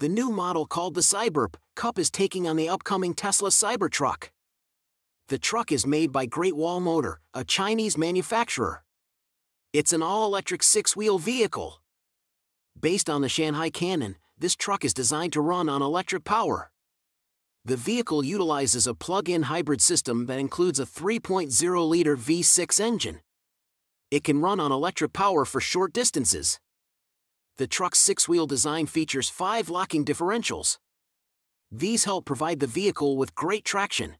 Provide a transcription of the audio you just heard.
The new model called the Cyberp Cup is taking on the upcoming Tesla Cybertruck. The truck is made by Great Wall Motor, a Chinese manufacturer. It's an all-electric six-wheel vehicle. Based on the Shanghai Cannon, this truck is designed to run on electric power. The vehicle utilizes a plug-in hybrid system that includes a 3.0-liter V6 engine. It can run on electric power for short distances. The truck's six-wheel design features 5 locking differentials. These help provide the vehicle with great traction.